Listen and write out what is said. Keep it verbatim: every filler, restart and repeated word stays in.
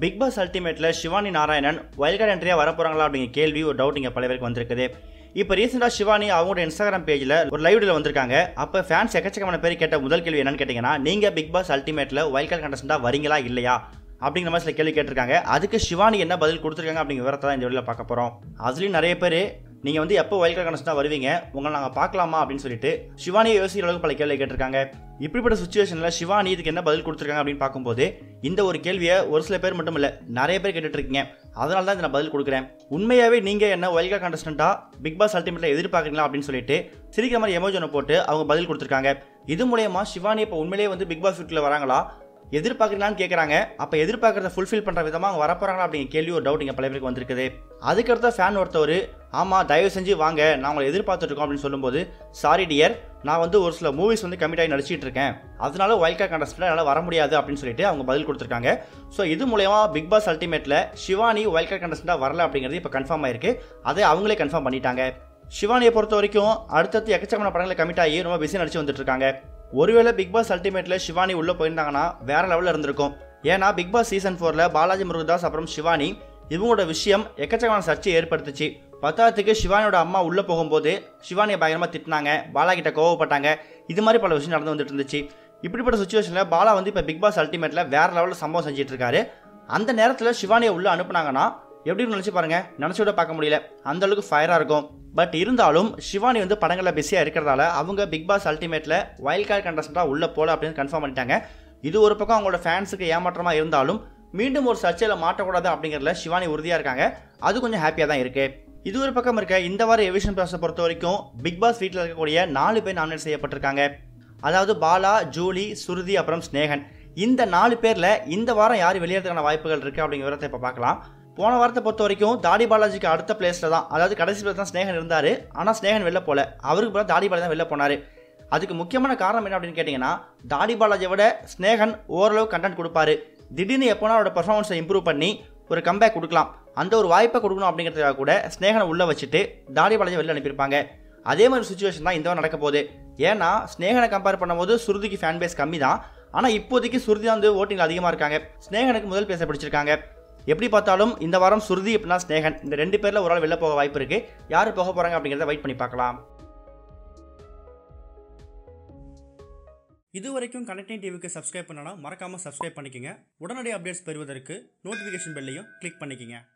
Bigg Boss Ultimate Shivani Narayan wild card entry வரப்போறாங்களா அப்படிங்க கேள்வி ஒரு டவுட் இங்க பல பேருக்கு வந்திருக்குது. இப்போ ரீசன்ட்டா ஷிவானி அவங்களோட Instagram பேஜ்ல ஒரு லைவ் வீடியோல வந்திருக்காங்க. அப்ப ஃபேன்ஸ் எக்கச்சக்கமான பேர் கேட்ட முதல் கேள்வி என்னன்னு கேட்டிங்கன்னா, நீங்க Bigg Boss Ultimateல wild card contestant-ஆ வரீங்களா இல்லையா அப்படிங்கிற மாதிரி சில கேள்வி கேட்டிருக்காங்க. அதுக்கு ஷிவானி என்ன பதில் கொடுத்திருக்காங்க அப்படிங்க விவரத்தை தான் இந்த வீடியோல பார்க்க போறோம். அதுலயும் நிறைய பேர் நீங்க வந்து எப்போ wild card contestant-ஆ வருவீங்க, உங்களை நாங்க பார்க்கலாமா அப்படினு சொல்லிட்டு ஷிவானி யோசிக்கிற அளவுக்கு பல கேள்வி கேட்டிருக்காங்க. இப்படிப்பட்ட சுச்சுவேஷன்ல ஷிவானி இதுக்கு என்ன பதில் கொடுத்திருக்காங்க அப்படின்னு பார்க்கும்போது, இந்த ஒரு கேள்வியை ஒரு சில பேர் மட்டும் இல்லை நிறைய பேர் கேட்டுட்டு இருக்கீங்க, அதனால தான் இதை நான் பதில் கொடுக்குறேன். உண்மையாகவே நீங்கள் என்ன wild card contestant-ஆ பிக் பாஸ் அல்டிமேட்டில் எதிர்பார்க்குறீங்களா அப்படின்னு சொல்லிட்டு சிரிக்கிற மாதிரி எமோஜனை போட்டு அவங்க பதில் கொடுத்துருக்காங்க. இது மூலயமா ஷிவானி இப்போ உண்மையிலேயே வந்து பிக் பாஸ் வீட்டில் வராங்களா, எதிர்பார்க்குறீங்களான்னு கேட்குறாங்க. அப்போ எதிர்பார்க்குறத ஃபுல்ஃபில் பண்ணுற விதமாக அவங்க வரப்போறாங்களா அப்படிங்கிற கேள்வி ஒரு டவுட் இங்கே பல பேருக்கு வந்திருக்குது. அதுக்கடுத்த ஃபேன் ஒருத்தவர், ஆமாம் தயவு செஞ்சு வாங்க நான் உங்களை எதிர்பார்த்துட்ருக்கோம் அப்படின்னு சொல்லும்போது, சாரி டியர் நான் வந்து ஒரு சில மூவிஸ் வந்து கமிட் ஆகி நடிச்சிட்டு இருக்கேன், அதனால wild card contestant என்னால் வர முடியாது அப்படின்னு சொல்லிட்டு அவங்க பதில் கொடுத்துருக்காங்க. ஸோ இது மூலமா பிக் பாஸ் அல்டிமேட்டில் ஷிவானி wild card contestant வரல அப்படிங்கிறது இப்போ கன்ஃபார்ம் ஆயிருக்கு. அதை அவங்களே கன்ஃபார்ம் பண்ணிட்டாங்க. ஷிவானியை பொறுத்த வரைக்கும் அடுத்தடுத்து எக்கச்சக்கமான படங்களை கமிட் ஆகி ரொம்ப பிஸி நடிச்சு வந்துட்டு இருக்காங்க. ஒருவேளை பிக் பாஸ் அல்டிமேட்ல ஷிவானி உள்ள போயிருந்தாங்கன்னா வேற லெவலில் இருந்திருக்கும். ஏன்னா பிக் பாஸ் சீசன் ஃபோர்ல பாலாஜி முருகதாஸ் அப்புறம் ஷிவானி இவங்களோட விஷயம் எக்கச்சக்கமான சர்ச்சை ஏற்படுத்துச்சு. பத்தாவதுக்கு ஷிவானியோட அம்மா உள்ளே போகும்போது ஷிவானியை பயங்கரமாக திட்டினாங்க, பாலாகிட்ட கோவப்பட்டாங்க, இது மாதிரி பல விஷயம் நடந்து வந்துட்டு இருந்துச்சு. இப்படிப்பட்ட சுச்சுவேஷனில் பாலா வந்து இப்போ பிக் பாஸ் அல்டிமேட்டில் வேறு லெவலில் சம்பவம் செஞ்சுட்டு இருக்காரு. அந்த நேரத்தில் ஷிவானியை உள்ளே அனுப்புனாங்கன்னா எப்படி நினச்சி பாருங்கள், நினச்சி விட பார்க்க முடியல, அந்தளவுக்கு ஃபயராக இருக்கும். பட் இருந்தாலும் ஷிவானி வந்து படங்களில் பிஸியாக இருக்கிறதால அவங்க பிக் பாஸ் அல்டிமேட்டில் வைல்ட் கார்டு கண்டஸ்டண்டாக உள்ளே போகல அப்படின்னு கன்ஃபார்ம் பண்ணிட்டாங்க. இது ஒரு பக்கம் அவங்களோட ஃபேன்ஸுக்கு ஏமாற்றமாக இருந்தாலும் மீண்டும் ஒரு சர்ச்சையில் மாட்டக்கூடாது அப்படிங்கிறதுல ஷிவானி உறுதியாக இருக்காங்க. அது கொஞ்சம் ஹாப்பியாக தான் இருக்குது. இது ஒரு பக்கம் இருக்க இந்த வார எவிஷன் ப்ராசஸை பொறுத்த வரைக்கும் பிக் பாஸ் வீட்டில் இருக்கக்கூடிய நாலு பேர் நாமினேட் செய்யப்பட்டிருக்காங்க. அதாவது பாலா, ஜூலி, சுருதி அப்புறம் ஸ்நேகன். இந்த நாலு பேரில் இந்த வாரம் யார் வெளியேறதுக்கான வாய்ப்புகள் இருக்குது அப்படிங்கிறத இப்போ பார்க்கலாம். போன வாரத்தை பொறுத்த வரைக்கும் தாடி பாலாஜிக்கு அடுத்த பிளேஸில் தான், அதாவது கடைசி பிளேஸ் தான் ஸ்நேகன் இருந்தார். ஆனால் ஸ்நேகன் வெளில போகல, அவருக்கு பிறகு தாடி பாலாஜி தான் வெளில போனார். அதுக்கு முக்கியமான காரணம் என்ன அப்படின்னு கேட்டிங்கன்னா, தாடி பாலாஜியை விட ஸ்நேகன் ஓரளவு கண்டென்ட் கொடுப்பாரு. திடீர்னு எப்போனா அவரோட பர்ஃபார்மன்ஸை இம்ப்ரூவ் பண்ணி ஒரு கம்பேக் கொடுக்கலாம், அந்த ஒரு வாய்ப்பை கொடுக்கணும் அப்படிங்கிறதுக்காக கூட ஸ்நேகனை உள்ளே வச்சுட்டு தாடி பாலாஜியை வெளில அனுப்பியிருப்பாங்க. அதே மாதிரி சுச்சுவேஷன் தான் இந்த நடக்க போகுது. ஏன்னா ஸ்நேகனை கம்பேர் பண்ணும்போது சுருதிக்கு ஃபேன் பேஸ் கம்மி தான், ஆனால் இப்போதைக்கு சுருதி தான் வந்து ஓட்டிங்கில் அதிகமாக இருக்காங்க, ஸ்நேகனுக்கு முதல் பேச பிடிச்சிருக்காங்க. எப்படி பார்த்தாலும் இந்த வாரம் சுருதி அப்படின்னா ஸ்நேகன் இந்த ரெண்டு பேரில் ஒரு ஆள் வெளில போக வாய்ப்பு இருக்குது. யார் போக போகிறாங்க அப்படிங்கிறத வெயிட் பண்ணி பார்க்கலாம். இது வரைக்கும் கனெக்டிங் டிவிக்கு சப்ஸ்கிரைப் பண்ணனா மறக்காமல் சப்ஸ்கிரைப் பண்ணிக்கங்க. உடனடி அப்டேட்ஸ் பெறுவதற்கு நோட்டிஃபிகேஷன் பெல்லையும் கிளிக் பண்ணிக்கங்க.